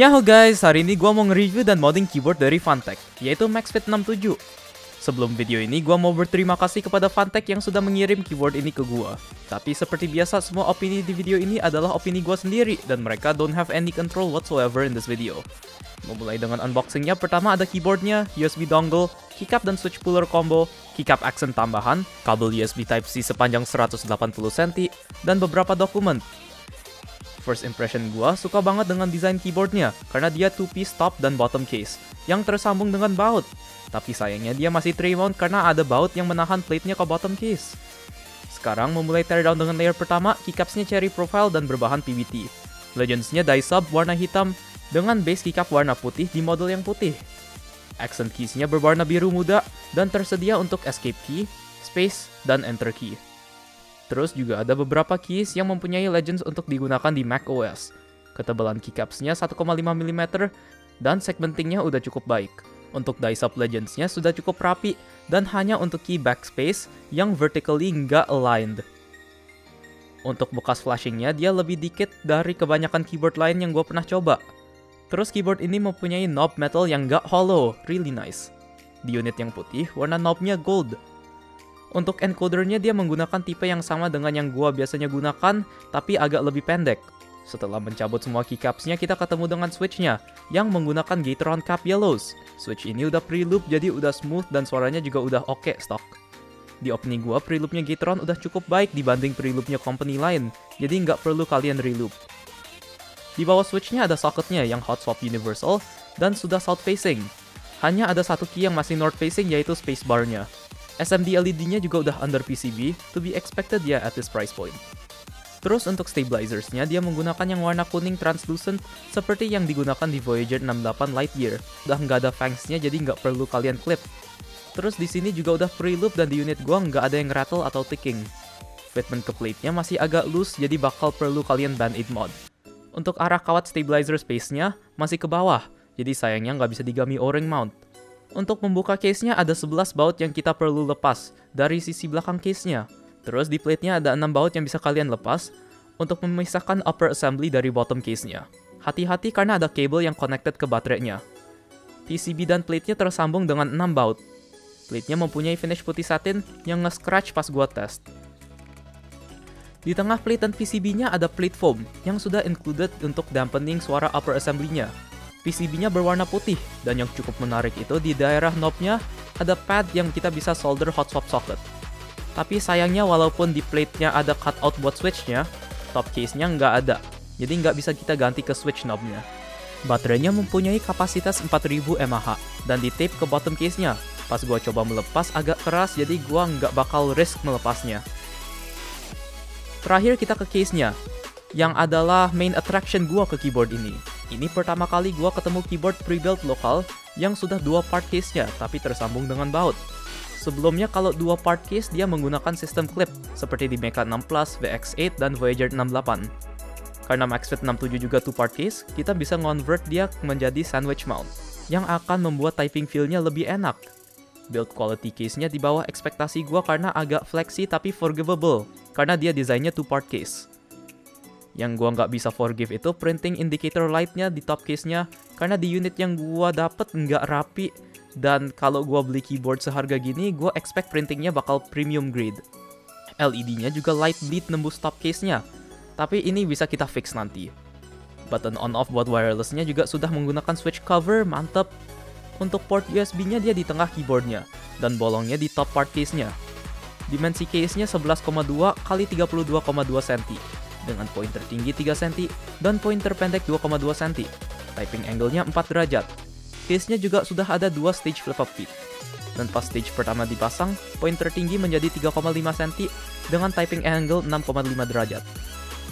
Nyaho guys, hari ini gua mau nge-review dan modding keyboard dari Fantech, yaitu MaxFit67. Sebelum video ini, gua mau berterima kasih kepada Fantech yang sudah mengirim keyboard ini ke gua. Tapi seperti biasa, semua opini di video ini adalah opini gua sendiri, dan mereka don't have any control whatsoever in this video. Memulai dengan unboxingnya, pertama ada keyboardnya, USB dongle, keycap dan switch puller combo, keycap accent tambahan, kabel USB Type-C sepanjang 180 cm, dan beberapa dokumen. First impression gua suka banget dengan desain keyboardnya, karena dia 2-piece top dan bottom case, yang tersambung dengan baut. Tapi sayangnya dia masih 3-mount karena ada baut yang menahan plate-nya ke bottom case. Sekarang memulai teardown dengan layer pertama, keycaps-nya cherry profile dan berbahan PBT. Legends-nya dye sub warna hitam, dengan base keycap warna putih di model yang putih. Accent keys-nya berwarna biru muda, dan tersedia untuk escape key, space, dan enter key. Terus juga ada beberapa keys yang mempunyai legends untuk digunakan di macOS. Ketebalan keycaps-nya 1,5 mm, dan segmenting-nya udah cukup baik. Untuk die sub legends-nya sudah cukup rapi, dan hanya untuk key backspace yang vertically nggak aligned. Untuk bekas flashing-nya dia lebih dikit dari kebanyakan keyboard lain yang gue pernah coba. Terus keyboard ini mempunyai knob metal yang nggak hollow, really nice. Di unit yang putih, warna knobnya gold. Untuk encodernya dia menggunakan tipe yang sama dengan yang gue biasanya gunakan, tapi agak lebih pendek. Setelah mencabut semua keycaps-nya, kita ketemu dengan switch-nya, yang menggunakan Gateron Cap Yellows. Switch ini udah pre-loop, jadi udah smooth dan suaranya juga udah oke stock. Di opening gua, pre-loopnya Gateron udah cukup baik dibanding pre-loopnya company lain, jadi nggak perlu kalian re-loop. Di bawah switch-nya ada socket-nya yang hot swap universal, dan sudah south facing. Hanya ada satu key yang masih north facing, yaitu spacebar-nya. SMD LED-nya juga udah under PCB, to be expected ya at this price point. Terus untuk stabilizers-nya, dia menggunakan yang warna kuning translucent seperti yang digunakan di Voyager 68 Lightyear. Udah nggak ada fangs-nya jadi nggak perlu kalian clip. Terus di sini juga udah pre-loop dan di unit gua nggak ada yang rattle atau ticking. Fitment ke plate-nya masih agak loose jadi bakal perlu kalian band-aid mod. Untuk arah kawat stabilizer space-nya masih ke bawah, jadi sayangnya nggak bisa digami O-ring mount. Untuk membuka case-nya ada 11 baut yang kita perlu lepas dari sisi belakang case-nya. Terus di plate-nya ada 6 baut yang bisa kalian lepas untuk memisahkan upper assembly dari bottom case-nya. Hati-hati karena ada kabel yang connected ke baterainya. PCB dan plate-nya tersambung dengan 6 baut. Plate-nya mempunyai finish putih satin yang nge-scratch pas gua test. Di tengah plate dan PCB-nya ada plate foam yang sudah included untuk dampening suara upper assembly-nya. PCB-nya berwarna putih dan yang cukup menarik itu di daerah knob-nya ada pad yang kita bisa solder hot swap socket. Tapi sayangnya walaupun di plate-nya ada cutout buat switch-nya, top case-nya nggak ada, jadi nggak bisa kita ganti ke switch knob-nya. Baterainya mempunyai kapasitas 4000 mAh, dan di-tape ke bottom case-nya. Pas gua coba melepas agak keras, jadi gua nggak bakal risk melepasnya. Terakhir kita ke case-nya, yang adalah main attraction gua ke keyboard ini. Ini pertama kali gua ketemu keyboard pre-built lokal yang sudah 2 part case-nya, tapi tersambung dengan baut. Sebelumnya kalau 2 part case dia menggunakan sistem clip seperti di Mecha 6+, VX8, dan Voyager 68. Karena MaxFit67 juga 2 part case, kita bisa convert dia menjadi sandwich mount yang akan membuat typing feel-nya lebih enak. Build quality case-nya di bawah ekspektasi gua karena agak flexi tapi forgivable karena dia desainnya 2 part case. Yang gua nggak bisa forgive itu printing indicator light-nya di top case-nya karena di unit yang gua dapet nggak rapi. Dan kalau gue beli keyboard seharga gini, gue expect printingnya bakal premium grade. LED-nya juga light bleed nembus top case-nya, tapi ini bisa kita fix nanti. Button on-off buat wireless-nya juga sudah menggunakan switch cover, mantep. Untuk port USB-nya dia di tengah keyboard-nya, dan bolongnya di top part case-nya. Dimensi case-nya 11,2 x 32,2 cm, dengan pointer tinggi 3 cm, dan pointer pendek 2,2 cm. Typing angle-nya 4 derajat. Case-nya juga sudah ada 2 stage flip-up feet. Dan pas stage pertama dipasang, pointer tinggi menjadi 3,5 cm dengan typing angle 6,5 derajat.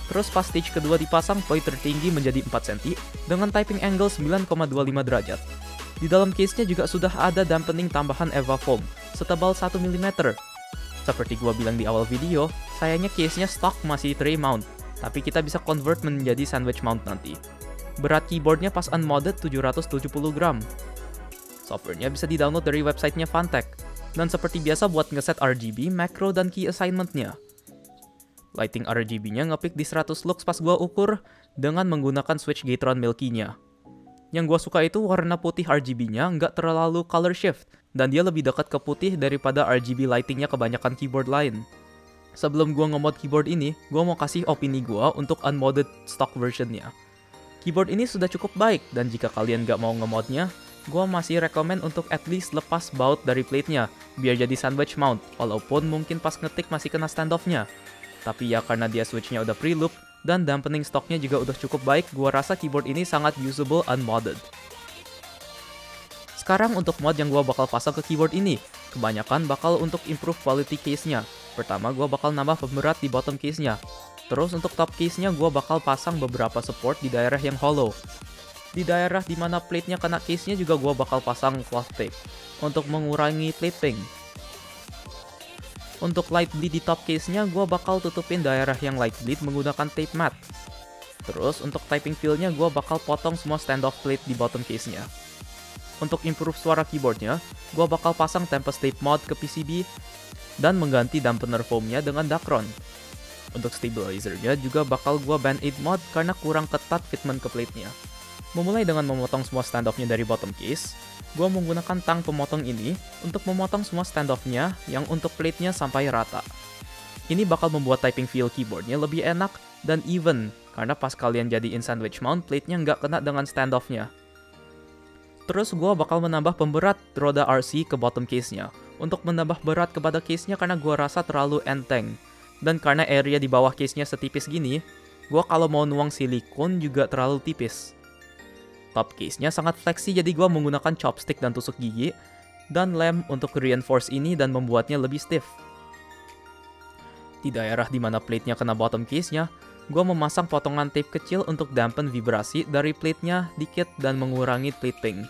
Terus pas stage kedua dipasang, pointer tinggi menjadi 4 cm dengan typing angle 9,25 derajat. Di dalam case-nya juga sudah ada dampening tambahan EVA foam, setebal 1 mm. Seperti gua bilang di awal video, sayangnya case-nya stock masih tray mount, tapi kita bisa convert menjadi sandwich mount nanti. Berat keyboardnya pas unmodded 770 gram. Softwarenya bisa didownload dari websitenya Fantech. Dan seperti biasa buat ngeset RGB, macro, dan key assignmentnya. Lighting RGB-nya ngepick di 100 lux pas gua ukur dengan menggunakan switch Gateron Milky-nya. Yang gue suka itu warna putih RGB-nya nggak terlalu color shift, dan dia lebih dekat ke putih daripada RGB lighting-nya kebanyakan keyboard lain. Sebelum gue nge-mod keyboard ini, gue mau kasih opini gue untuk unmodded stock versionnya. Keyboard ini sudah cukup baik, dan jika kalian nggak mau nge-modnya, gue masih rekomen untuk at least lepas baut dari plate-nya, biar jadi sandwich mount, walaupun mungkin pas ngetik masih kena standoff-nya. Tapi ya karena dia switch-nya udah pre-loop, dan dampening stocknya juga udah cukup baik, gua rasa keyboard ini sangat usable unmodded. Sekarang untuk mod yang gua bakal pasang ke keyboard ini, kebanyakan bakal untuk improve quality case-nya. Pertama gua bakal nambah pemberat di bottom case-nya. Terus untuk top case-nya gua bakal pasang beberapa support di daerah yang hollow. Di daerah dimana plate-nya kena case-nya juga gua bakal pasang cloth tape, untuk mengurangi plating. Untuk light bleed di top case-nya, gue bakal tutupin daerah yang light bleed menggunakan tape matte. Terus, untuk typing feel-nya, gue bakal potong semua standoff plate di bottom case-nya. Untuk improve suara keyboard-nya, gue bakal pasang tempest tape mod ke PCB, dan mengganti dampener foam-nya dengan Dacron. Untuk stabilizer-nya juga bakal gue band-aid mod karena kurang ketat fitment ke plate-nya. Memulai dengan memotong semua standoff-nya dari bottom case, gue menggunakan tang pemotong ini untuk memotong semua standoff-nya yang untuk plate-nya sampai rata. Ini bakal membuat typing feel keyboard-nya lebih enak dan even, karena pas kalian jadiin sandwich mount, plate-nya nggak kena dengan standoff-nya. Terus gue bakal menambah pemberat roda RC ke bottom case-nya, untuk menambah berat kepada case-nya karena gue rasa terlalu enteng. Dan karena area di bawah case-nya setipis gini, gue kalau mau nuang silikon juga terlalu tipis. Top case-nya sangat flexi, jadi gue menggunakan chopstick dan tusuk gigi, dan lem untuk reinforce ini dan membuatnya lebih stiff. Di daerah dimana plate-nya kena bottom case-nya, gue memasang potongan tape kecil untuk dampen vibrasi dari plate-nya dikit dan mengurangi plating.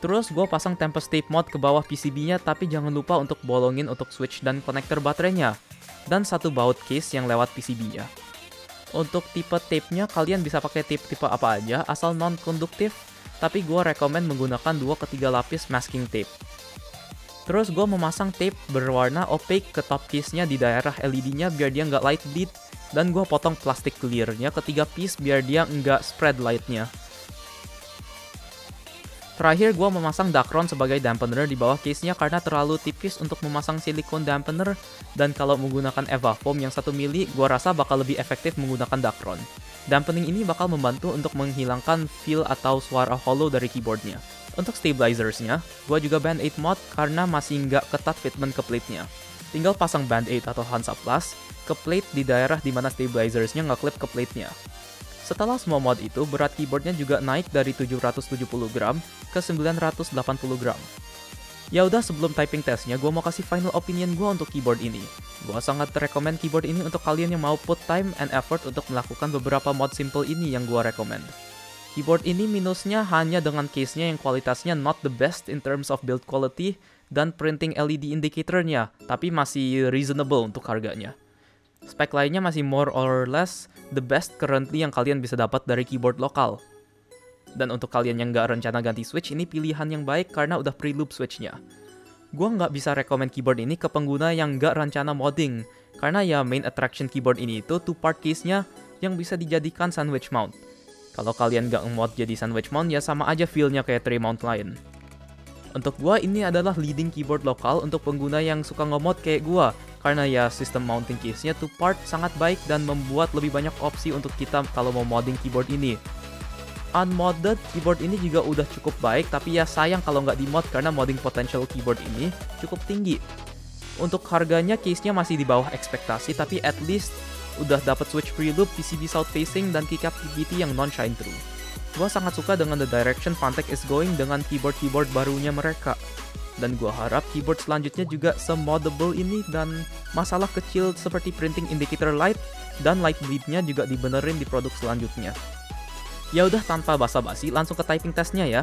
Terus gue pasang tempest tape mod ke bawah PCB-nya, tapi jangan lupa untuk bolongin untuk switch dan konektor baterainya, dan satu baut case yang lewat PCB-nya. Untuk tipe tape-nya, kalian bisa pakai tipe apa aja asal non-konduktif, tapi gue rekomen menggunakan 2-3 lapis masking tape. Terus gue memasang tape berwarna opaque ke top case-nya di daerah LED-nya biar dia nggak light bleed, dan gue potong plastik clear-nya ke 3 piece biar dia nggak spread light-nya. Terakhir gue memasang Dacron sebagai dampener di bawah case-nya karena terlalu tipis untuk memasang silikon dampener, dan kalau menggunakan Eva Foam yang 1 mili, gue rasa bakal lebih efektif menggunakan Dacron. Dampening ini bakal membantu untuk menghilangkan feel atau suara hollow dari keyboardnya. Untuk stabilizers-nya, gue juga band-aid mod karena masih nggak ketat fitment ke plate-nya. Tinggal pasang band-aid atau Hansa Plus ke plate di daerah dimana stabilizers-nya nge-clip ke plate-nya. Setelah semua mod itu, berat keyboardnya juga naik dari 770 gram ke 980 gram. Ya udah, sebelum typing testnya, gue mau kasih final opinion gue untuk keyboard ini. Gue sangat rekomen keyboard ini untuk kalian yang mau put time and effort untuk melakukan beberapa mod simple ini yang gue rekomen. Keyboard ini minusnya hanya dengan case-nya yang kualitasnya not the best in terms of build quality dan printing LED indicator-nya, tapi masih reasonable untuk harganya. Spek lainnya masih more or less the best currently yang kalian bisa dapat dari keyboard lokal. Dan untuk kalian yang nggak rencana ganti switch, ini pilihan yang baik karena udah pre-loop switchnya. Gua nggak bisa rekomen keyboard ini ke pengguna yang nggak rencana modding, karena ya main attraction keyboard ini itu two-part case-nya yang bisa dijadikan sandwich mount. Kalau kalian nggak nge-mod jadi sandwich mount, ya sama aja feel-nya kayak tray mount lain. Untuk gua, ini adalah leading keyboard lokal untuk pengguna yang suka nge-mod kayak gua, karena ya sistem mounting case-nya two-part sangat baik dan membuat lebih banyak opsi untuk kita kalau mau modding keyboard ini. Unmodded, keyboard ini juga udah cukup baik, tapi ya sayang kalau nggak dimod karena modding potential keyboard ini cukup tinggi. Untuk harganya, case-nya masih di bawah ekspektasi, tapi at least udah dapat switch pre-loop, PCB south facing, dan keycap PBT yang non-shine through. Gua sangat suka dengan the direction Fantech is going dengan keyboard-keyboard barunya mereka. Dan gue harap keyboard selanjutnya juga semoddable ini, dan masalah kecil seperti printing indicator light dan light bleed-nya juga dibenerin di produk selanjutnya. Ya udah, tanpa basa-basi langsung ke typing testnya ya.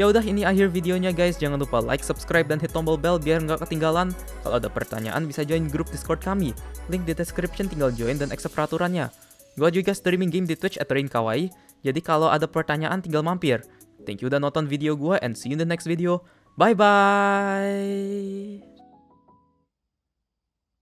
Ya udah, ini akhir videonya guys. Jangan lupa like, subscribe, dan hit tombol bell biar nggak ketinggalan. Kalau ada pertanyaan bisa join grup Discord kami. Link di description, tinggal join dan accept peraturannya. Gua juga streaming game di Twitch @ReinKawaii. Jadi kalau ada pertanyaan tinggal mampir. Thank you udah nonton video gua and see you in the next video. Bye bye.